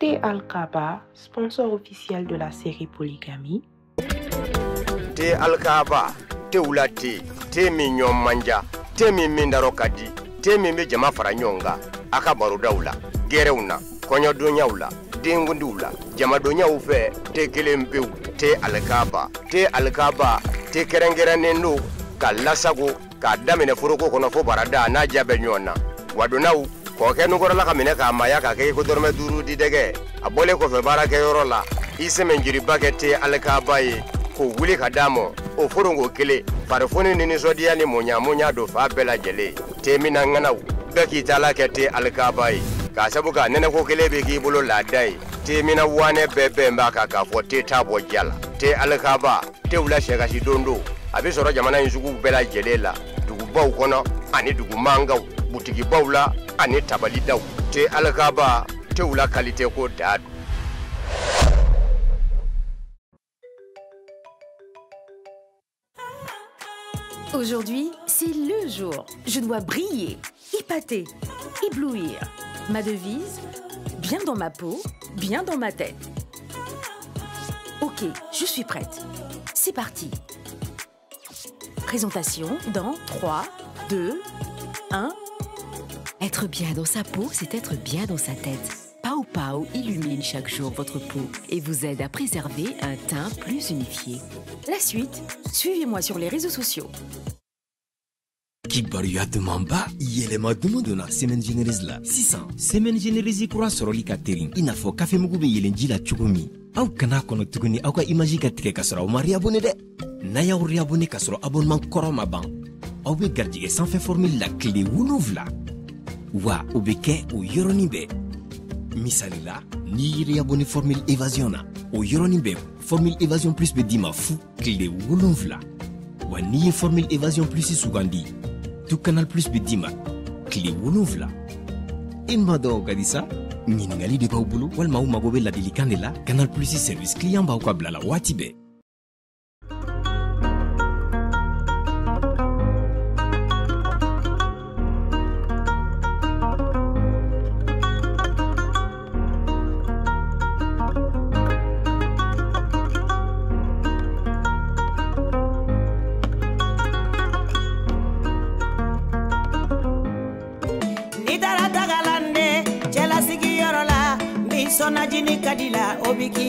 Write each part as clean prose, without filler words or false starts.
T Alkaba, sponsor officiel de la série Polygamie. T Alkaba, T Ulati, T Mignon Manja, T Mindarokadi, T Mimejama Faranyonga, Akabaru Daula, Gereuna, Konyodunaula, Dingundula, Jamadunya Ufe, T Kilimpu, T Alkaba, T Alkaba, T Kerangeranenu, Kalasago, Kadamine Furuko Konofo Barada, Naja Benyona, Wadunau. Koke nukora la kamine kamaya kake kodorme duru didege abole kofebara keyorola ise menjiriba kete alikabaye kuguli kadamo ofurungo kile parfoni nini zodia ni munya dofa bela jele temi nangana beki tala kete alikabaye kasabuka nene kokele beki bulo ladai temi na wane bebe mbaka kafote tabo jala te alikaba te ula shekashi dondo abisoro jamana nzugu bela jelela duguba ukono ani dugumanga butiki baula ane tabalida T Alkaba te ula kalite ko dadu. Aujourd'hui, c'est le jour. Je dois briller, épater, éblouir. Ma devise, bien dans ma peau, bien dans ma tête. Ok, je suis prête. C'est parti. Présentation dans 3, 2, 1... Être bien dans sa peau, c'est être bien dans sa tête. Pau Pau illumine chaque jour votre peau et vous aide à préserver un teint plus unifié. La suite, suivez-moi sur les réseaux sociaux. Kibaruya demamba yelema dumudona semaine généreuse la 600 semaine généreuse ikura soroli catering inafo café mugume yelenji la chukumi au kana kono tuguni au ka imaji katire kasoro mari abonné de naya uri abonné kasoro abonnement koroma ban au be gardige sans fait formule la clé wunuvla wa ubeke u yoronibe misalila ni iri abonné formule évasion na u yoronibe formule évasion plus be dimafu clé wulumfla wa ni formule évasion plus sugandi tout canal plus be dima clé wulumfla imma do gadisa ni ngali de baubulu wal ma umagobe la delikanela canal plus service client ba ko blala watibe. Obiki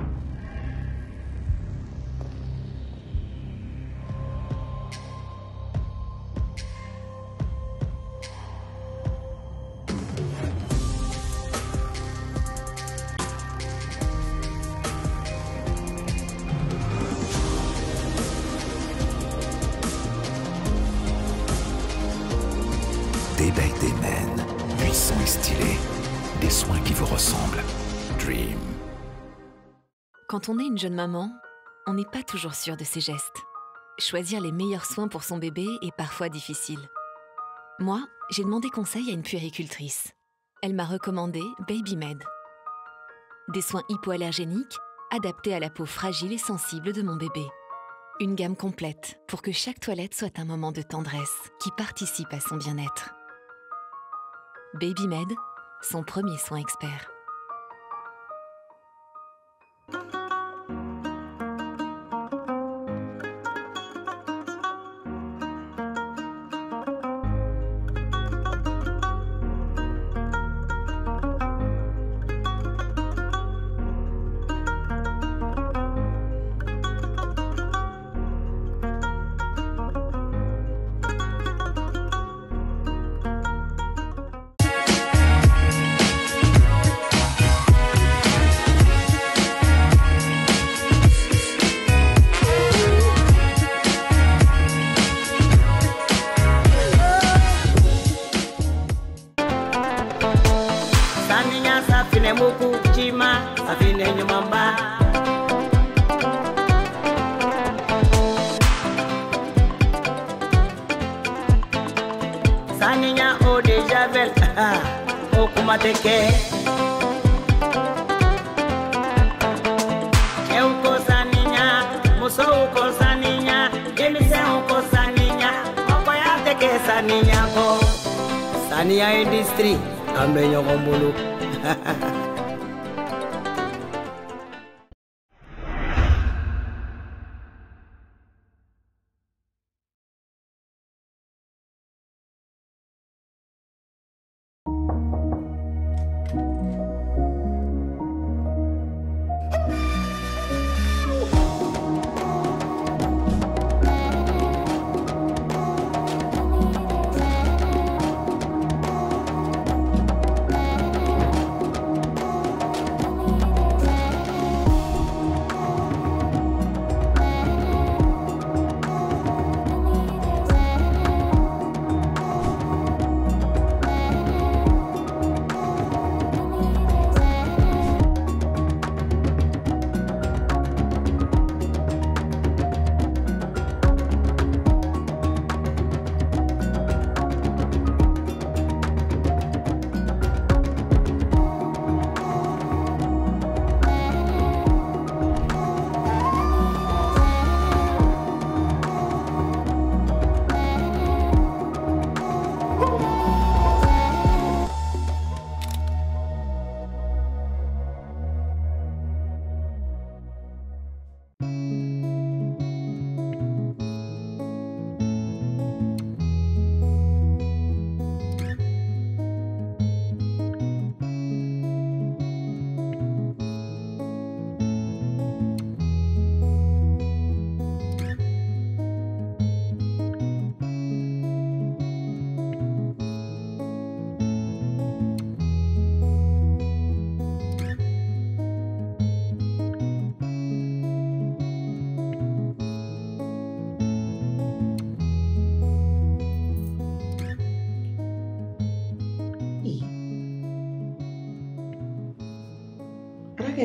Quand on est une jeune maman, on n'est pas toujours sûr de ses gestes. Choisir les meilleurs soins pour son bébé est parfois difficile. Moi, j'ai demandé conseil à une puéricultrice. Elle m'a recommandé BabyMed. Des soins hypoallergéniques adaptés à la peau fragile et sensible de mon bébé. Une gamme complète pour que chaque toilette soit un moment de tendresse qui participe à son bien-être. BabyMed, son premier soin expert. Saninya o deja vel o kumateke. Euko saninya, muso uko saninya, jemise uko saninya, koko ya teke saninya ko. Saninya industri, kambe nyokombulu.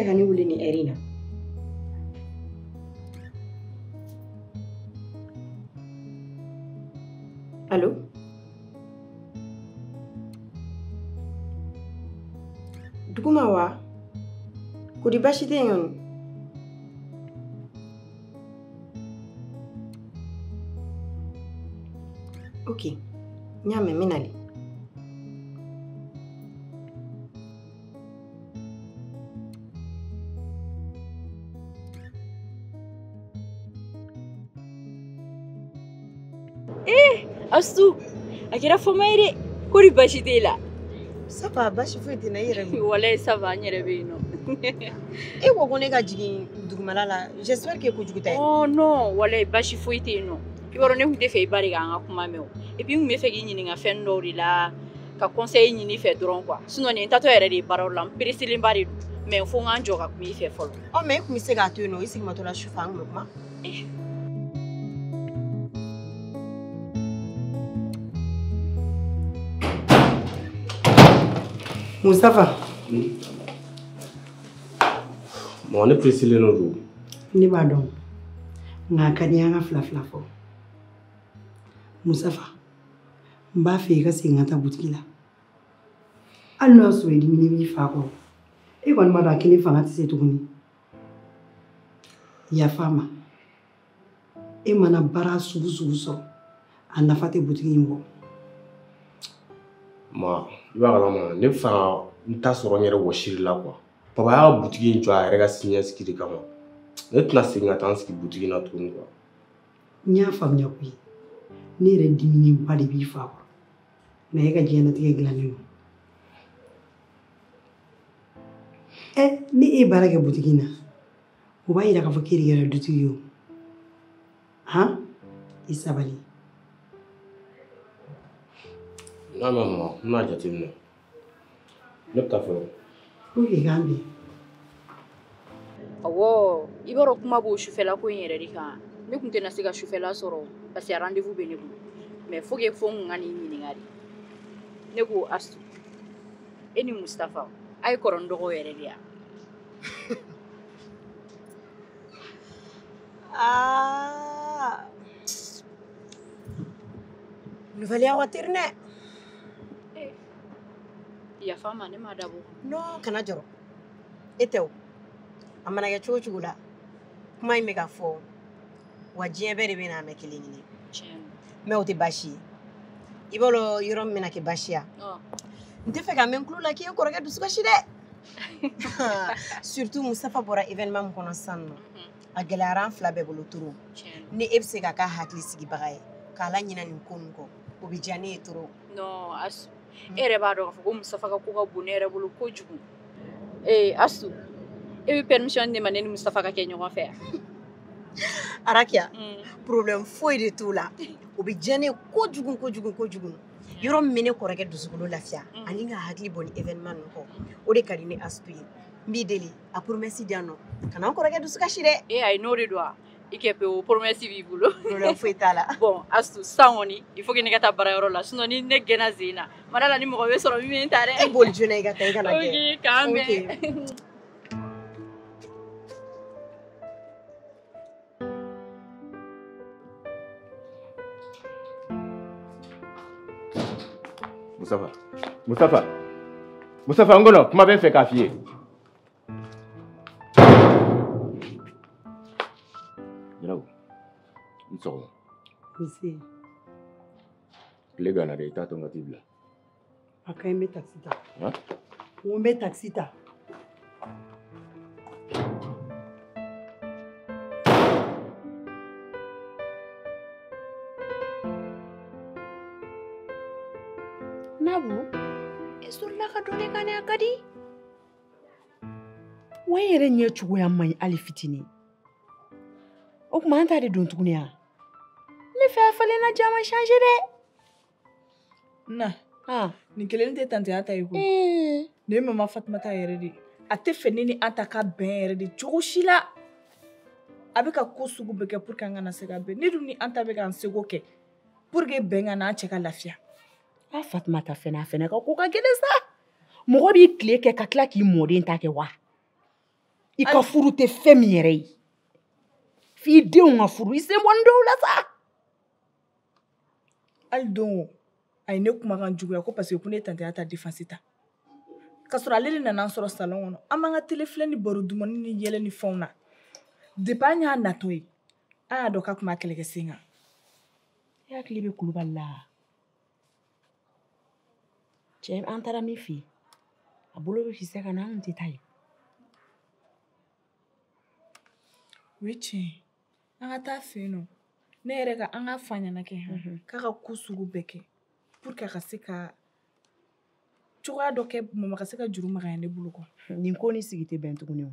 Kani ule ni Erina. Allô? Dukumawa. Kudibashi tenyon. OK. Nyame minali. Astu, akira fomaire kuri bashitela. Saba bashifu dina yirebe. Wala saba nyirebe no. Ewo gonega jigi dugumalala. J'espère que kujugutai. Oh non, wala bashifu itino. Iborone hunde fe ibariga ngakuma mewo. Epi ngumefe ginyini ngafendori la ka conseil nyini fe doron kwa. Sinon ni tato ere de barolam pirisilim bari. Me fonga njoka ku ife folo. Oh me ku misega tuno isigmatola shufa ngokuma. Moustapha, on est précis dans le room. Ni pardon. Na kanyanga flaflafo. Moustapha, mba fika singata butikila. Allah souhaite minimi fako. E kon mara kini fangati setuni. Ya fama. E mana bara subusubuso. Anafate butikimbo. Ma Ibarama, ne fa ntasoronye woshirila kwa. Papa ya butiki njwa rega sinya sikiri kama. Ne classe ngatan sikiri butiki na tunwa. Nya famnya kwi. Ne re dimini pali bi fa. Na yega jena tike glani. Ni ibarake butiki na. Ubaira ka fakiri ya dutiyo. Ha? Isabali. Non, non, non, non, non, non, non, non, non, non, Ibaro non, non, non, non, non, non, non, non, rendez-vous non, mais faut que non, non, non, non, Astu. Eni Moustapha, ay korondoro non, ah, non, non, non, dia fama ne madabu. No, kana joro. Eteu. Amana ya chuchula. Kuma imega fo. Wajie bere bina mekilingi. Chen. Meuti bashi. Ibolo yurom mina ke bashia. Oh. Ndifeka menkulu la ki ukoroga dusuka shide. Surtout Moustapha pour l'événement que nous sommes. À Galaran, Flabé Bolotoro. Ne ebse kaka hakli sigi bagaye. Kala nina nkongo. Obijani etoro. Non, asu. Erebado kafoko Moustapha kakuka bunere boloko jugu. Eh, asu. Ebi permission de maner Moustapha kakenyo kwa faire. Arakia. Problème foi de tout là. Obijani kojugu. Yoro mene korake dusukulu lafia aninga hakli boni evenement nko ode karine aspi mideli a promesse diano kana korake dusuka shire eh I know redwa ikepe o promesse vivulo no fuita la bon astu sangoni il faut que nekata bara yoro la sinon ni ne genazina madala ni mo ko besoro mi mentare e bol june ga tanga na ke okay kambe Moustapha, Ngolo, tu m'as bien fait café. Monsieur. Les gars, là, t'as ton gâteau là. Ah, quand même, taxi ta. Hein? On met taxi ta. Nye chugoya mai alifitini. Okuma anta de don tukunia. Ne fa falena jama changer de. Na, ah, nikele nte tante anta yuko. Ne mama Fatima ta yeredi. Ate fenini anta ka ben yeredi. Chogoshila. Abeka kosugu beke pour kanga na sega ben. Ne duni anta beka ansegoke. Pour ge benga na cheka lafia. Ah Fatima ta fena ka koka gelesa. Mogo bi clé ke kakla ki mori nta ke wa. Il a furu te femiere. Fide on a furu ise wando la sa. Aldo, aine kuma kanjugu yako parce que kune tante ata défense ta. Kasura lele na nansoro salon ono. Amanga telefone ni borudumoni ni yele ni fauna. Depanya na toi. Ah doka kuma keleke singa. Ya klibe kulubala. Jem antara mi fi. Abolo bi fiseka na nti tai. Wichi, angata fino. Nerega angafanya na kehe. Kaka kusugu beke. Purka kaseka. Chura doke mama kaseka juruma kwenye buluko. Nimkoni sigite bento kuniyo.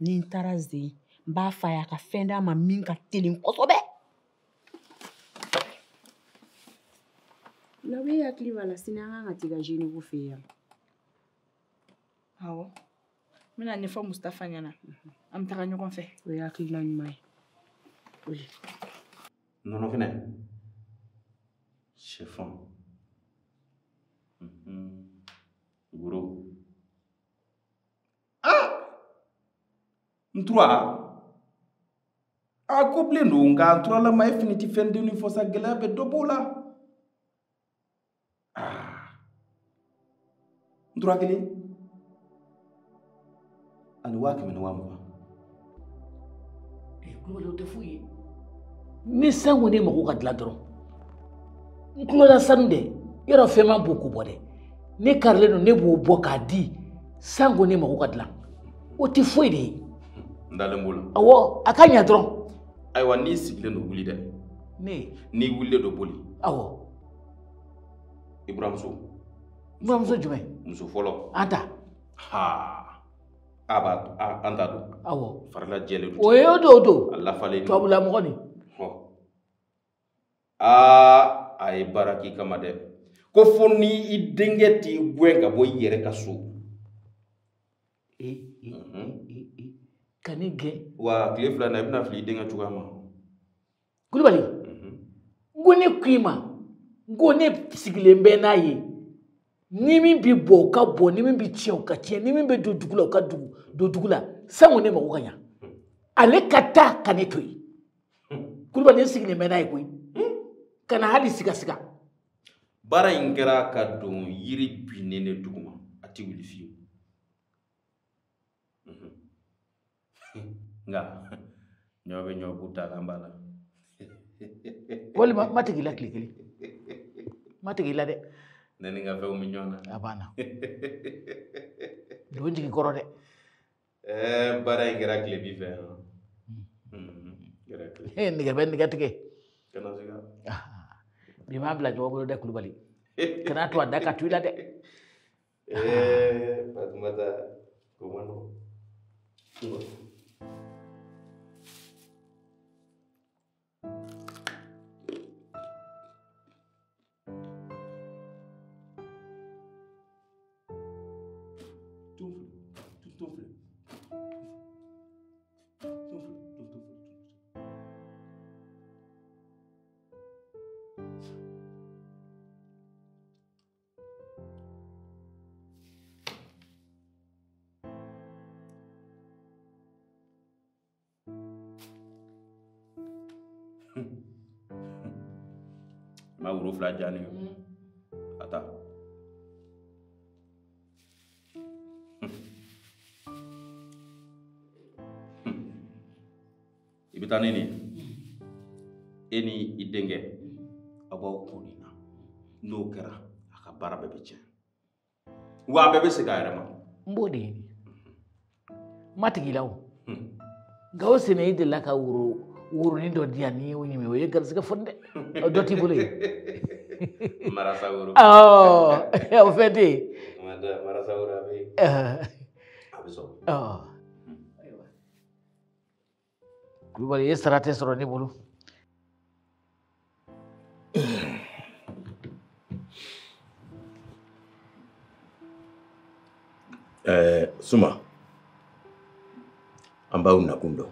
Nintarazi. Ba faya kafenda maminga tiling kosobe. Nawe akili wala sinanga ngatiga jini wufia. Hao. Mina nifa Moustapha nyana. Am ta ganyo kon fe we ya kila ni mai oui non fina chefon guru ah ntrua a couple ndunga ntrua la mai finiti fende ni fosa glabe dobola ah ntrua kile ani wake menwa Kulo te fui. Ni sangu ne mako kadla dron. Kulo la sande, yero fema boku bode. Ne karle no ne bo boka di sangu ne mako kadla. O te fui de. Ndale mbola. Awo akanya dron. Aiwa ni sikile no wuli de. Ne, ni wuli do boli. Awo. Ibrahim so jume. Muso folo. Anta. Ha. Aba anta do awo farla jele do oyo do Allah fale to abula mo ni ho a ay baraki kamade ko foni idengeti gwenga bo yere kaso kanige wa klefla na ibna fli denga chukama kulubali ngone kwima ngone psigilembe na ye nimi bi boka bo nimi bi chioka tie nimi be dudugula ka dudugula sango ne mako kanya ale kata kanetoi kuliba ne signe menai koi kana hali sika bara ingera ka don yiri binene duguma a until with you. Nga, nyobe nyobuta lambala. Wali matikila klikili. Matikila de. Nene nga feo minyona. Abana. Ndwinji kikoro de. Bara ingira klibi feo. Ingira klibi. Hei, nigapenda tike. Kana zika? Bimabla jawabu lode kulubali. Kana tuwa daka tuila de. Fatima ta kumano. Guru flajani ata ibitani ni eni idenge abau kunina no kera akabara bebeche wa bebe sigara ma mbodi matigilao gawse ne idilaka uru urunindo diani unyemewe garasika fonde doti bule Marasauro. Oh, é o Fede. Marasauro abi. Abiso. Oh. Aiwa. Global yes rate soro ni bolu. Suma. Ambao nakundo.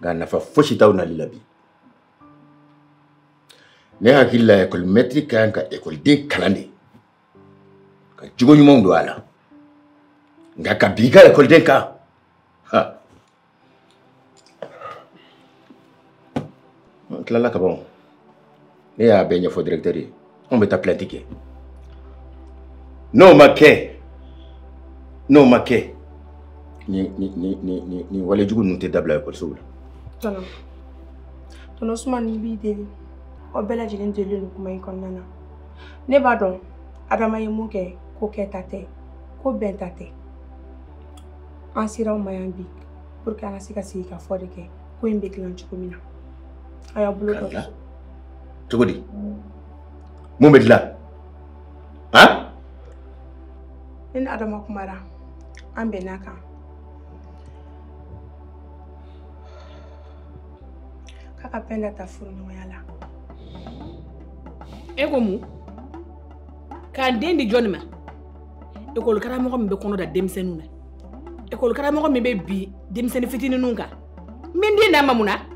Gana fa foshita unalilabi. Ne hakila école métrique anka école de kalandi ka jugo nyuma ndo ala ngaka biga école denka ha klala ka bon ne ya benya fo directeur on beta platiquer no make ni wala jugo nte dabla école soula tono Ousmane bi de o bela jilin de lulu kuma ikon nana ne badon adamaye muke ko ketate ko bentate ansira o mayambi pour que ana sika sika fode ke ko imbe klan chukumina aya bluto tugudi mu medla ha en adama kumara ambe naka kaka penda tafuru no yala Egomu, quand Dendi Johnima, le colcaramor me becono da Demsenuna. Le colcaramor me baby, Demsen Fitinunga. Mindina Mamuna.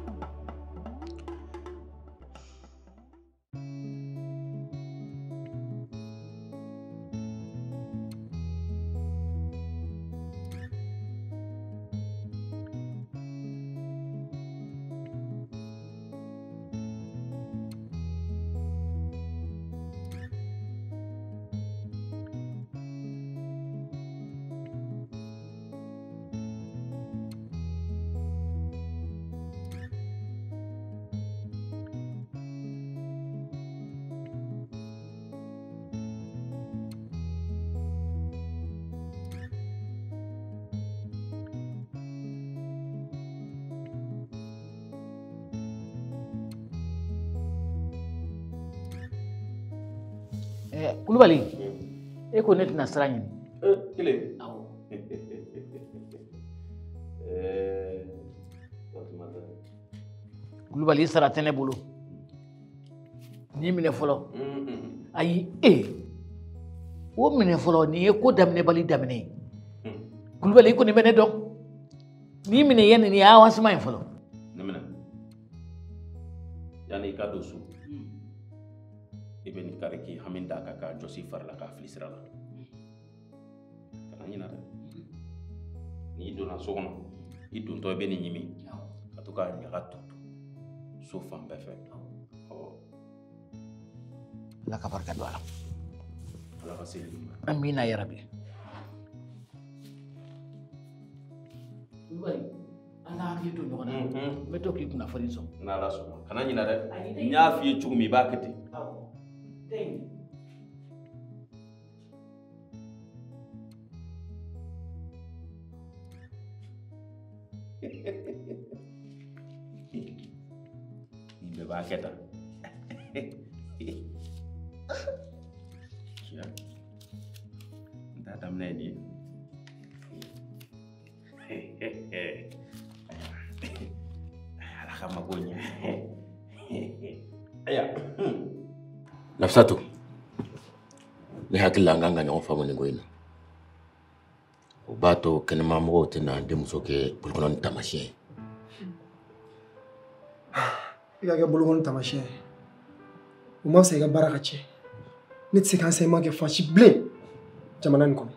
Kulubali, eko neti na sara nyini. Kile? Awo. Kulubali sara tene bolo. Ni mine folo. Ayi o mine folo ni eko damne bali damne. Kulubali eko ni mene dok. Ni mine yene ni awa sima yin folo. Nemene. Yani ikadosu. Ibeni kareki haminda kaka Josifar la kafli sirala kana nyina ni dona sokona idun to beni nyimi katuka nyagato sofa mbefe o la kabarka dwala Amina ya Rabbi. Nafsatu ni hakila nganga nyo famu ni goina ubato kana mamu wote na ndemu soke bulgono tamashe yaga bulgono tamashe umase ga baraka che nit sekanse manke fachi ble jamanani ko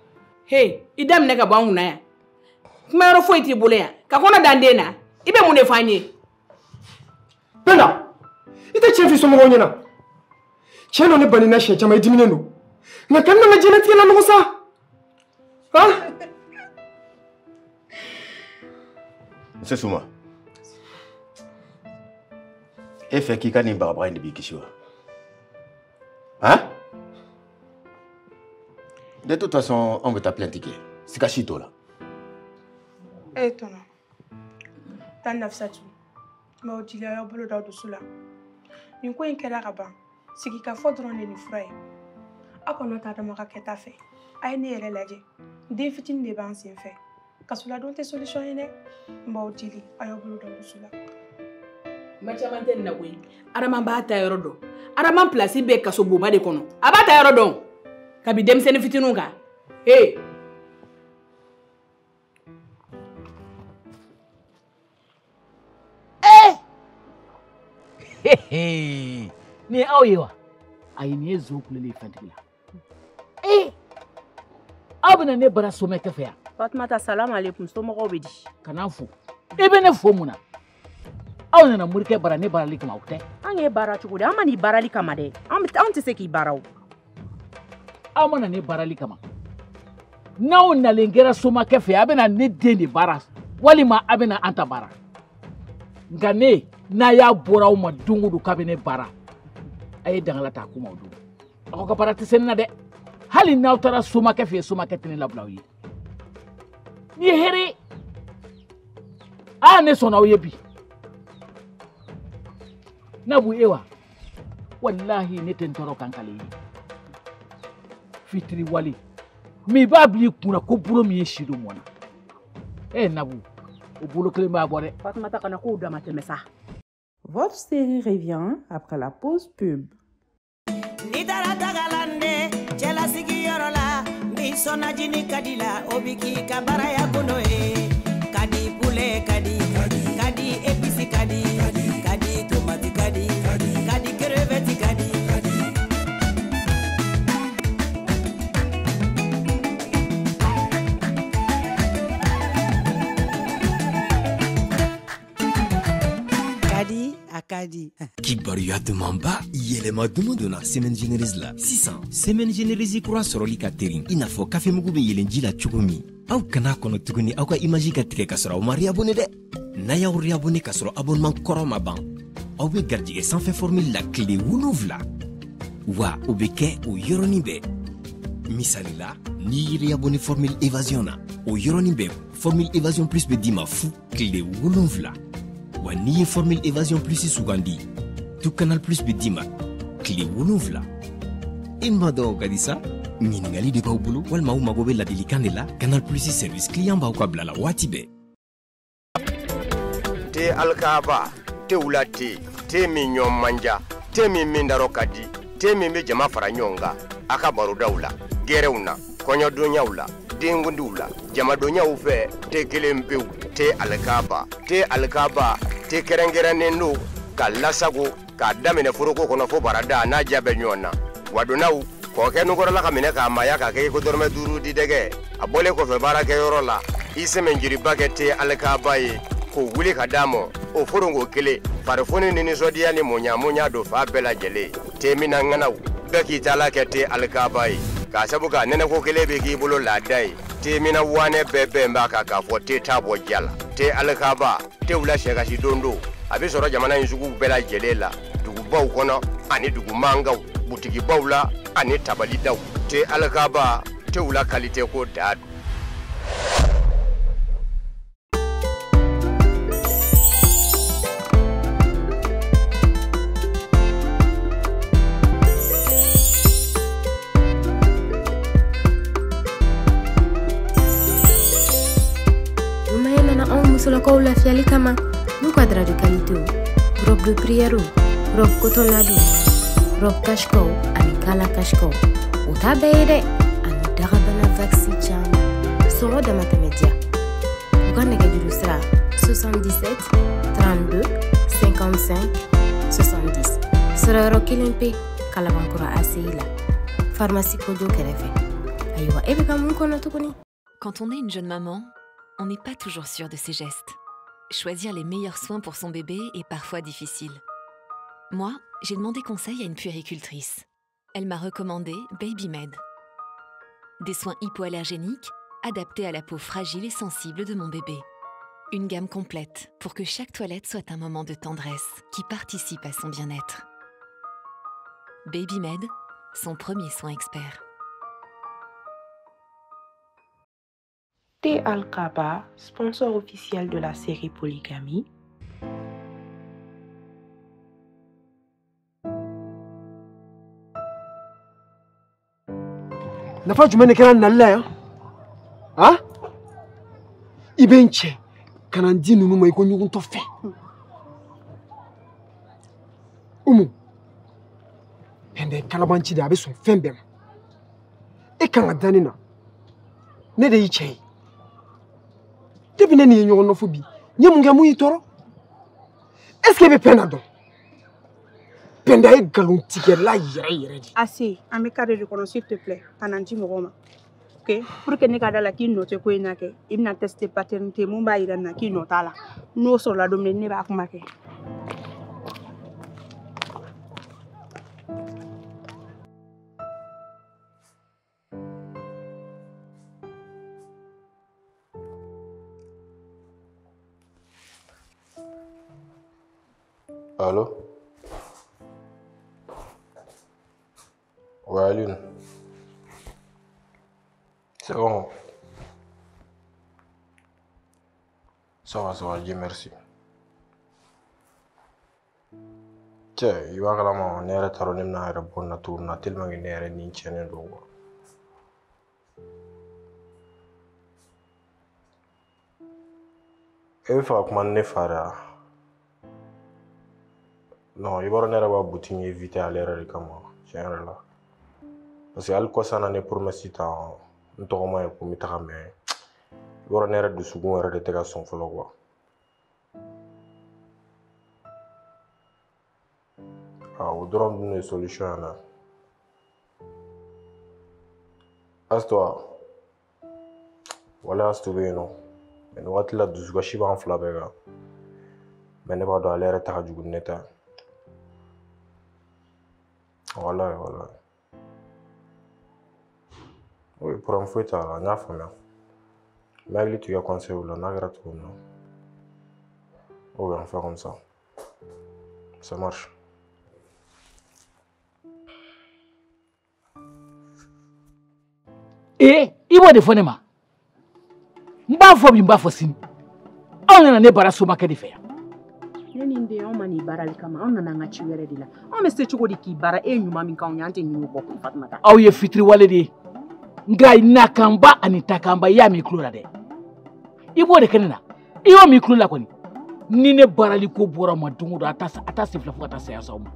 hey idam ne ka bangu na ya kuma ro foiti bulaya ka kona dandena ibe mu ne fanye penda ita chefi somo ngonyana cheno ne banina she chama idimineno na kanna na jenati na ngusa ha c'est suma e fait qui kanin barbara ndi bikisho hein de toute façon on va t'aplantiquer c'est cachito là et toi t'as nafsatu mais au dile au boulot d'au dessous là ni quoi inkela raba c'est qu'il faut donner nos frères. À quoi notre âme aura qu'à faire? À une erreur légère, des fitines des bancs s'y fait. Quand cela donne des solutions, il est bon utile. Ailleurs boulot dans cela. Mais jamais t'es n'a oui. Araman bat à Erodo. Araman placé bec à Soboba de Kono. Abat à Erodo. Kabidem c'est une fitinonga. Hey. Hey. Hey. Ni aoyewa ainiye zokule le fantikila eh abana ne bara somete fa Fatima ta salam alaykum so mo gobidi kanafu ibene fomuna awna na murke bara ne bara likama ukte anye bara chukude amani bara likama de amti seki barao amana ne bara likama nawo na lengera somake fa abena ne deni bara walima abena anta bara ngane na ya borao madungu du kabene bara ay dangala ta kuma wudu akoko parati senna de hali nawtara suma kafe suma katini lablawi ni heri ane sona uyebi nabu ewa wallahi neten toro kankali fitri wali mi babli kuna kuburo mi shiru mona nabu ubulo klema abore Fatima ta kana ko dama temesa. Votre série revient après la pause pub. Kadi Kibaru ya demamba yele madumuduna semaine generis la 600 semaine generis croix sur le catering inafo café mugubi yele njila chugumi au kana kono tuguni au ka image ka tike kasura au mari abonné de naya uri abonné kasura abonnement koroma ban au be gardi et sans fait formule la clé wunuvla wa obeke ou yoronibe misalila ni ri abonné formule évasionna ou yoronibe formule évasion plus be dimafu clé wunuvla ni formule évasion plus sougandi tout canal plus bidima clé wuluvla imado kadisa ningali de paubulu wal mauma gobe la delicandela canal plus service client ba ko blala watibe T Alkaba te ulati te minyom manja te mindaro kadi te meme jama faranyonga akabaru daula gereuna konyo dunyaula dingundula jama donya ufe te kelempeu T Alkaba T Alkaba te kerengeren no kala sago ka damene furuko kono fo barada na jabe nyona wadonau ko kenu gorola kamene ka maya ka ke ko dorme duru di dege abole ko fe barake yorola iseme njiri bagete Alkaba yi ko wuli kadamo o furungo kele parfone ni zodia ni munya munya do fa bela jele te mina nganau daki tala kete Alkaba yi Ka sabu ka nene ko kelebe ki bulo ladai te mina wane bebe mbaka ka fo te tabo jala te alkaba te ula shega shidondo abisoro jamana nzugu bela jelela duguba ukono ani dugumanga butiki baula ani tabalida te alkaba te ula kalite ko dadu. Loko la fiali kama no quadra de qualité robe de prière robe cotolado robe cashko amikala cashko utabeere andarabana vaccin jam soro de mathématiques Uganda gadiru sera 77 32 55 70 sera rokilimpe kalabankura asila pharmacie kodo kerefe aywa ebeka munko na tukuni. Quand on est une jeune maman, on n'est pas toujours sûr de ses gestes. Choisir les meilleurs soins pour son bébé est parfois difficile. Moi, j'ai demandé conseil à une puéricultrice. Elle m'a recommandé BabyMed. Des soins hypoallergéniques adaptés à la peau fragile et sensible de mon bébé. Une gamme complète pour que chaque toilette soit un moment de tendresse qui participe à son bien-être. BabyMed, son premier soin expert. T Alkaba, sponsor officiel de la série Polygamie. La fois je me n'ai ah? Ibenche, canandi nous nous m'ayons tout fait. Oumu, et des calabanchi d'abé sont fins bien. Et canadanina, ne de ichei. Depuis que nous avons une phobie, nous avons une phobie. Est-ce que vous avez une phobie? Assez, je me carré de connaître, s'il te plaît, pendant 10 mois. Pour que nous gardions la quille, nous avons testé la paternité, nous avons la quille, nous avons la quille, nous avons la quille, nous avons la quille. Allô? Ouais, Lune. C'est bon. Ça va, Dieu merci. Tiens, il va vraiment en air, t'as une bonne nature, n'a tellement une air et n'y tient pas. Et faut que mon nez non, il va y avoir une boutique éviter à l'air avec moi. Parce que alcool ça n'a pour me citer un tournoi pour me tramer. Il va y avoir de second erreur de dégâts follow. Ah, on doit trouver une solution là. Astor, voilà Astor non. Mais nous allons là de second chiffre en flabber. Mais ne pas d'aller à ta jugunaire. Voilà, voilà. Oui, pour un fouet, on a fait. Mais tu as conseillé, on a gratuit. Oui, on fait comme ça. Ça marche. Eh, il va défoncer. Il on ne pas ni barali kama ona nanga chiwere dila o meste chukodi ki bara e nyuma minkaonyante nyuko Fatima ta au ye fitri waledi ngai nakamba anitakamba ya miklura de ibode kanina iyo miklura koni nine barali ko bora madungu atasa atasifla fuka tasa ya sauma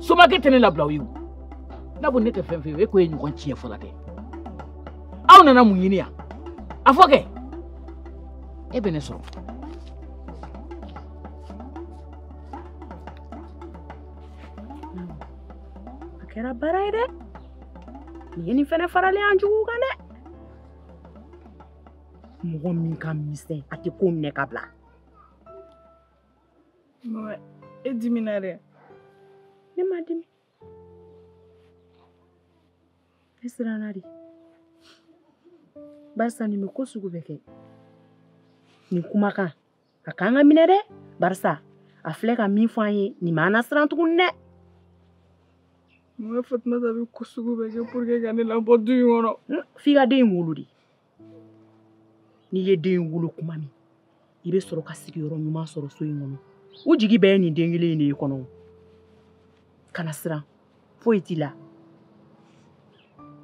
soma ketene la blawiu nabo nete fenfewe ko enyu kon chie folate au nana muyinia afoke ebene so kera baraide ni fene farale anjugu gane mo min kam miste ati ko mne kabla mo ediminare ne madimi Pesa nani? Barsa nimekosa kubeke. Nikumaka. Akanga minere Barsa. Afleka mifanye ni maana sana tukunne. Mwa Fatima sabe kusugu bege porque gane lambo duono. Figa de nguluri. Ni ye de ngulu kumami. Ibe soro kasigiro nyuma soro so ingono. Ujigi be ni dengile ni kono. Kana sira. Fo itila.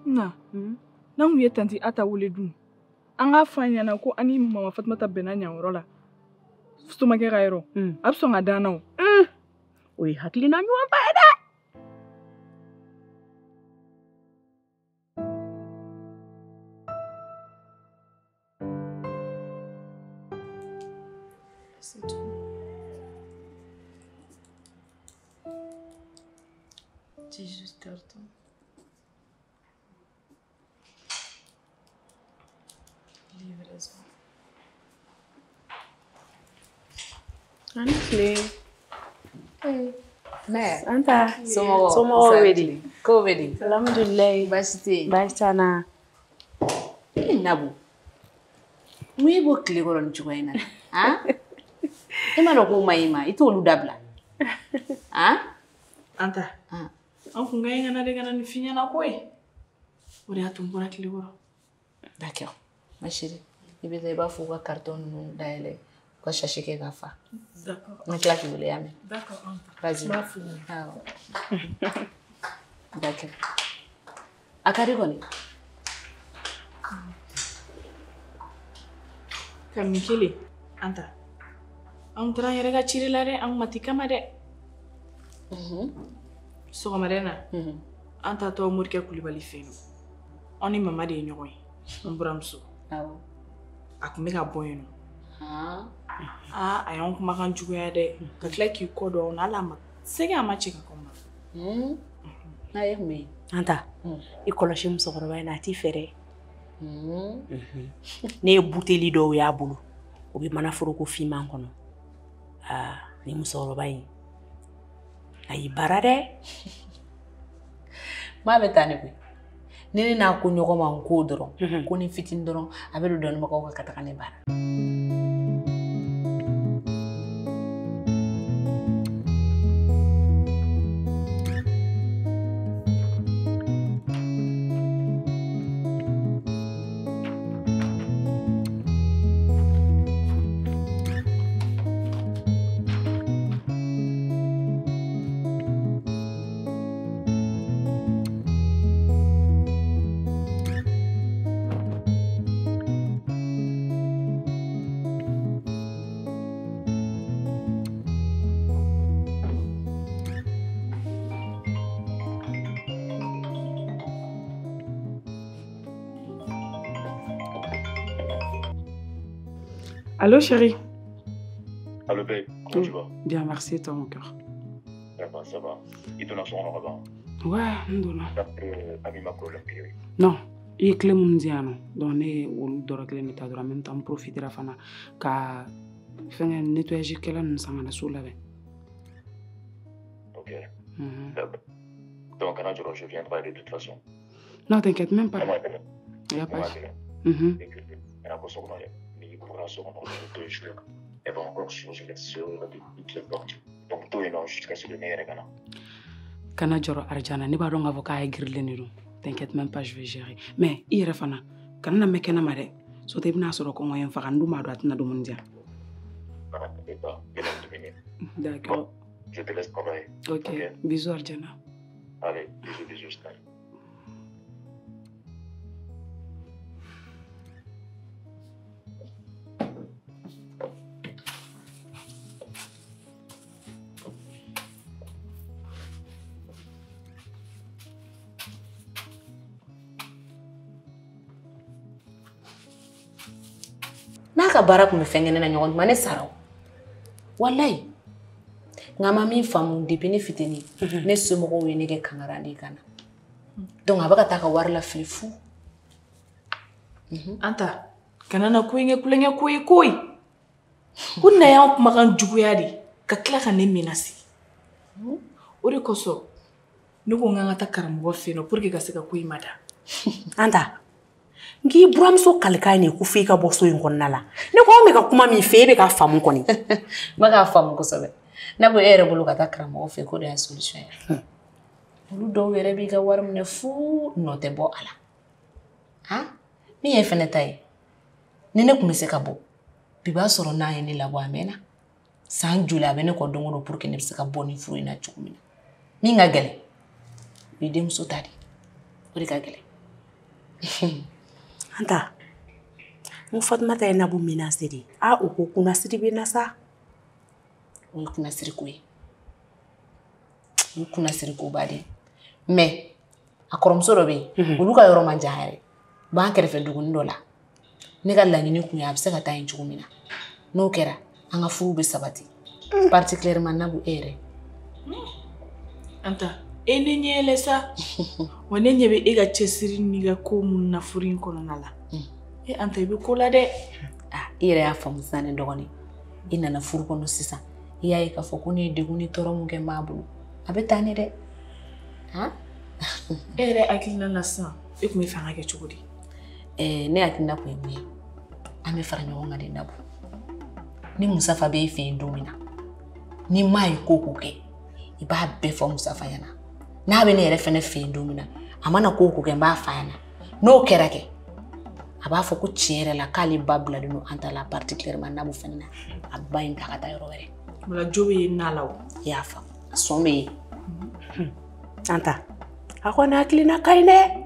Na. Na mwe tanti ata wole dun. Anga fanya na ko ani mama Fatima ta benanya worola. Fusto magera ero. Absonga danao. Oy hakli na nyuma ba eda. J'ai juste le temps. Livraison. Honestly. Hey. Mère. Anta. Somo already. Go already. Alhamdulillah. Bashite. Bashana. Nabu. Mwe bo klegoro nchukwa ina. Ha? Ema no kuma ima. Ito oludabla. Ha? Anta. Ha. D'accord. Ma chérie, il ne va pas faire un carton d'aller. Quand je cherche quelqu'un à faire. D'accord. Donc là, tu voulais amener. D'accord. Vas-y. D'accord. À Carigone. Comme Michele, Anta. On travaille avec la chirée là-dedans, on matique à so Marina, Anta to murke Kulibali feno. Oni mama de nyoy. Mbramso. Awo. Akumeka boyeno. Ha. Ah, ayon kuma kan juya de. Ka like you code on alama. Sege amache ka komba. Na yemi. Anta. Ikoloshi msokoro ba na ti fere. Ne buteli do ya bulu. Obi manafuro ko fima ngono. Ah, ni msokoro ba yin. Ayi barare ma betane bi nini na ko nyoko ma ko doron ko ni fitin doron abelu don mako ko katakane bara Allô chérie. Allô babe, comment tu vas? Bien merci, toi mon cœur. Ça va, il donne son rendez-vous. Ouais, on donne. Ami ma problème. Non, il est clé mon diano. Donner ou d'or clé n'état d'or même temps profiter à fana car faire nettoyer que là nous sommes à la soulaver. Ok. Donc quand je viendrai de toute façon. Non t'inquiète même pas. Il y a pas. Et après ça on va. Je vais et va encore changer les choses donc tout est là jusqu'à ce que le meilleur gagne. Kanajoro Arjana, ne pas donc avocat et griller les roues. T'inquiète même pas, je vais gérer. Mais hier fana, quand on a meké na mare, sauter bien à se reconnaître en faisant du mal à tout le monde. D'accord. Je te laisse travailler. Ok. Bisous Arjana. Allez, bisous Stan. Barak me fengene na nyon mane saraw wallahi ngama mi famu dipini fitini ne sumoko we nege kangarani kana donc abaka taka warla filifu Anta kana na kuinge kulenge kuikui kunna ya makan juguyadi ka kila ka ne minasi uri koso nuko nganga ta karambo fino porque ka seka kuimata Anta, ngi bramso kalkai ni kufika boso yungo nala. Nikuwa meka kuma mifebe ka famu koni. Maka famu kusabe. Nabu ere bolu katakramo ofeko de solution. Bolu do ere biga warm ne fu notebo ala. Ha? Mi efenetai. Nene kumeseka bo. Biba soro na ene labo amena. Sanjuli abene ko dongoro pour que ne biseka boni fu ina chukumina. Minga gele. Bidem so tadi. Ori ka gele. Anta, Fatima ta ena bu minasiri. A uko kuna siri binasa. Kuna siri kwe. Kuna siri kubadi. Me akoromsoro be. Uluka yoro manjahare. Ba kerefe dugundola. Nega lanini kunya abseka ta inchumina. No kera anga furu be sabati. Particulièrement nabu ere. Anta Enenye sa wanenye be ega chesiri niga ko mun na furin kono nala e anta be kola de ah ire ya famsane ndogoni ina na furu kono sisa iyaye ka fokuni diguni toro munge mabulu abetani de ha ere akina na sa e ko mi fanga ke chukudi ne akina ko mi ame faranyo wonga de nabu ni Moustapha be fe ndomina ni mai kokoke iba be fo Moustapha yana na be ne refene fe domina amana koko ke mba fana no kerake abafo ku chere la kali babla dino anta la particulièrement na bu fenna abba inta kata yorore mala jobe na law yafa somme anta akona akili na kaine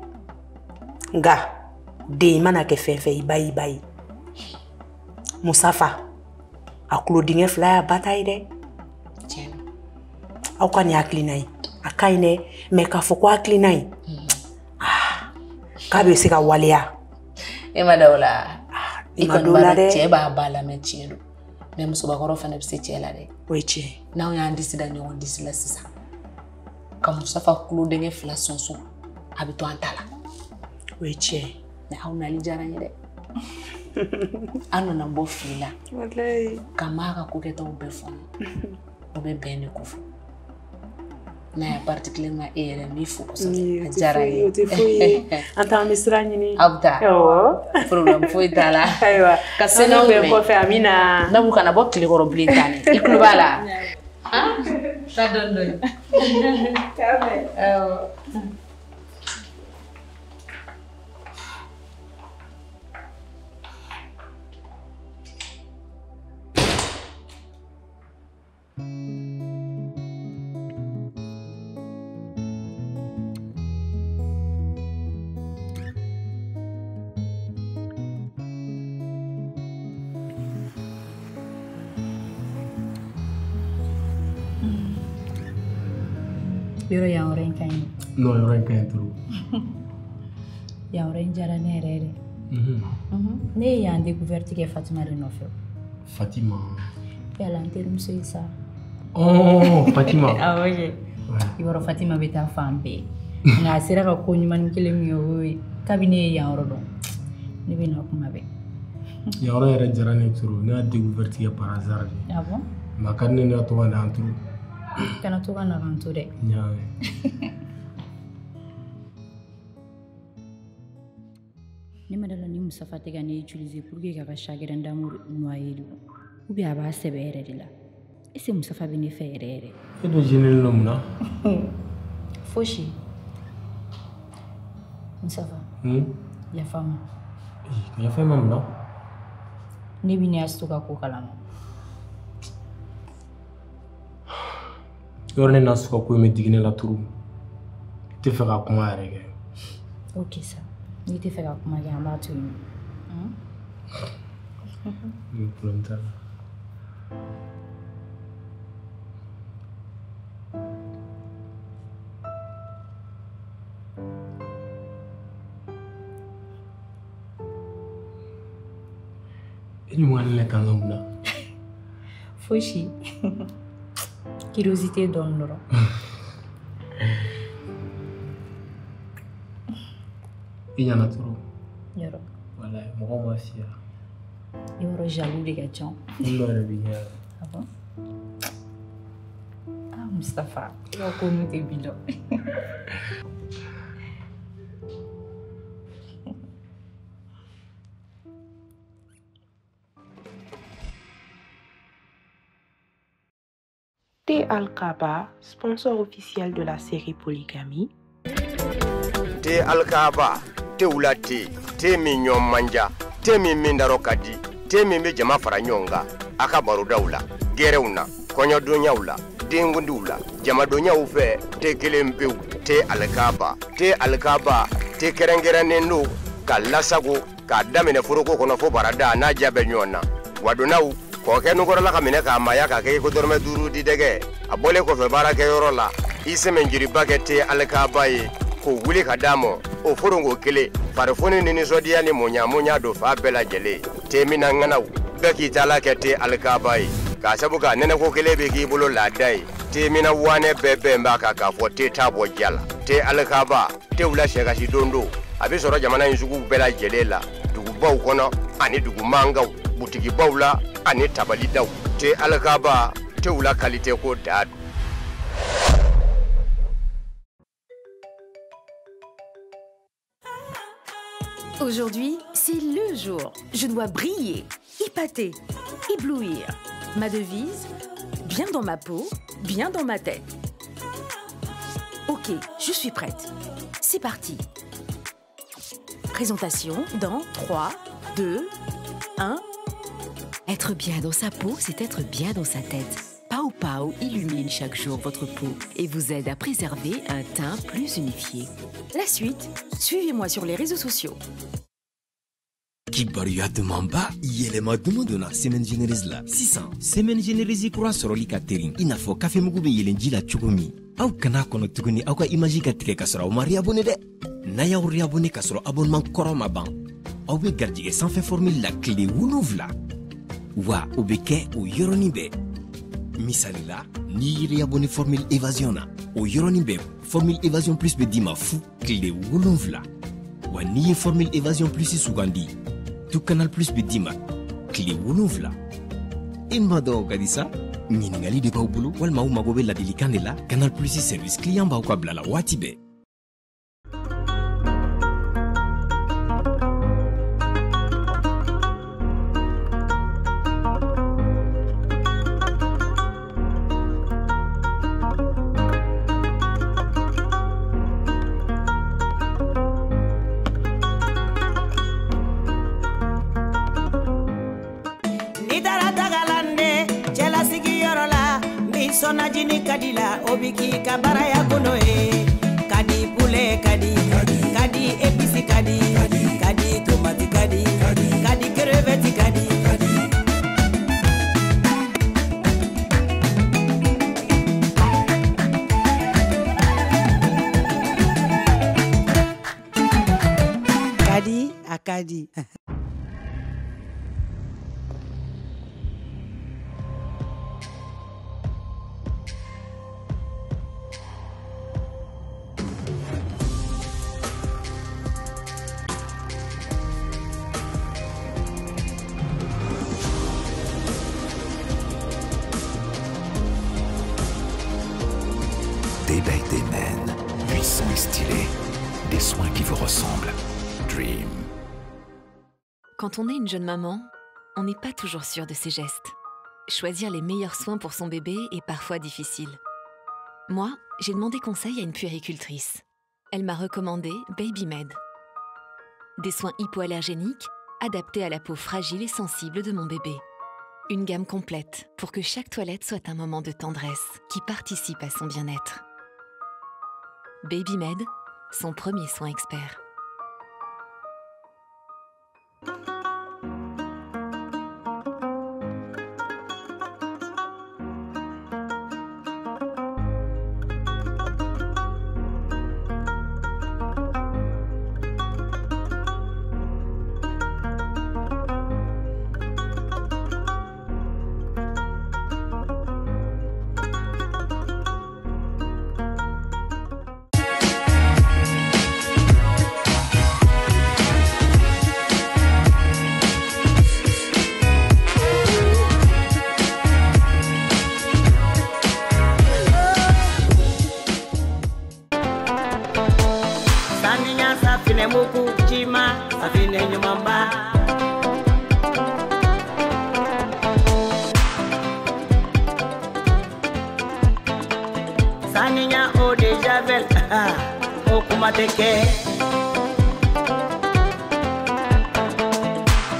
nga de mana ke fefe ibai bai Moustapha aklo dinge flyer batai de chen akona akili nai akaine mekafo kwa klinai ah kabe sika walea emadola ah emadola de cheba bala mechiru memso bakoro fana bisichela de weche nawo yandisi da nyo ndisi la sisa kamu safa klude nge flason so abito antala weche na hauna lijara nyede ano na mbofila wallahi kamaka kuketa ubefona ubebene kufu na particulièrement ere mi focus na jara ye anta misrani ni abda yo problem foi dala aywa kaseno me ko fe amina na buka na bokli ko robli tani iklubala ah ta dondo kabe ayo Pero ya ora enkain. No, ora enkain tru. Ya ora enjara ne rere. Ne ya découverte que Fatima renofeu. Fatima. Ya la entermo seisa. Oh, Fatima. Ah oui. Iboro Fatima beta fambe. Na sira ka konyuma nkile miyo kabine ya ora don. Ne bina kuma be. Ya ora era enjara ne tru. Na découverte ya par hasard. Ah bon? Makanne na to na antru. Kana tuka na kanture. Nyawe. Ni madala ni Moustapha te gane utiliser pour que kaka chagira ndamu noyelu. Ubi aba sebere dela. Ese Moustapha bine ferere. Edo jinelo muna. Foshi. Moustapha. Ya fama. Ya fama muna. Ni bine astuka ko kalama. Yorne nasko ko me digné la tour. Te fera comment arrêter. OK ça. Ni te fera comment ya ma tu. Ni pronta. Et nous on est quand même là. Fouchi. Curiosité donne l'or. Il y en a trop. Yoro. Voilà, mon grand moi aussi. Yoro jaloux des gâchons. Yoro le bien. Ah bon? Ah Moustapha, tu as connu tes bilans. T Alkaba, sponsor officiel de la série Polygamie. T Alkaba, T Ulati, T Mignon Manja, T Mindarokadi, T Mimi Jama Faranyonga, Akabaru Daula, Gereuna, Konyodunyaula, Dingundula, Jamadunya Ufe, T Kilempu, T Alkaba, T Alkaba, T Kerengeranenu, Kalasago, Kadamine Furuko Konofo Barada, Naja Benyona, Wadunau. Ko kenu ko la kamine ka maya ka ke ko dorme duru di dege abole ko fe barake yorola ise menjiri bagete alkaba yi ko wuli kadamo o forongo kele parfone ni zodia ni monya monya do fa bela jele temina nganawu beki tala kete alkaba yi ka sabuka nene ko kele be ki bulo la dai temina wane bebe mbaka ka fote tabo jala te alkaba te ula shega si dondo abisoro jamana yusuku bela jelela duguba ukono ani dugumanga butiki baula ane tabali daw te alkaba te ula kalite ko dadu Aujourd'hui, c'est le jour. Je dois briller, épater, éblouir. Ma devise, bien dans ma peau, bien dans ma tête. Ok, je suis prête. C'est parti. Présentation dans 3, 2, 1... Être bien dans sa peau, c'est être bien dans sa tête. Pau Pau illumine chaque jour votre peau et vous aide à préserver un teint plus unifié. La suite, suivez-moi sur les réseaux sociaux. Kibaruya demamba yelema dumudona semaine généreuse la 600 semaine généreuse kura soroli catering inafo café mugube yelenji la chukumi au kana kono tuguni au ka imaji katike kasoro mari abonné de naya uri abonné kasoro abonnement koroma ban au be gardi sans faire formule la clé ou nouvla Wa ubeke u yoronibe misalila ni iri abonné formule évasion na u yoronibe formule évasion plus be dima fu kile wolonvla wa ni formule évasion plus sugandi tu canal plus be dima kile wolonvla imado kadisa nyiningali de baubulu wal mau magobe la delikanela canal plus service client ba ko blala watibe Kadila obiki kabara ya kono e kadi pule kadi kadi episi kadi kadi tomati kadi kadi crevette kadi kadi akadi Quand on est une jeune maman, on n'est pas toujours sûr de ses gestes. Choisir les meilleurs soins pour son bébé est parfois difficile. Moi, j'ai demandé conseil à une puéricultrice. Elle m'a recommandé BabyMed. Des soins hypoallergéniques adaptés à la peau fragile et sensible de mon bébé. Une gamme complète pour que chaque toilette soit un moment de tendresse qui participe à son bien-être. BabyMed, son premier soin expert. level. Oh, como é que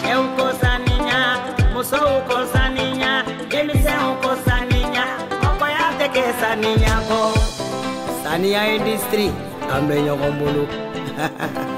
é um coisa ninha, moço coisa ninha, ele é coisa ninha, acompanha que essa ninha, oh, essa ninha industry, também eu como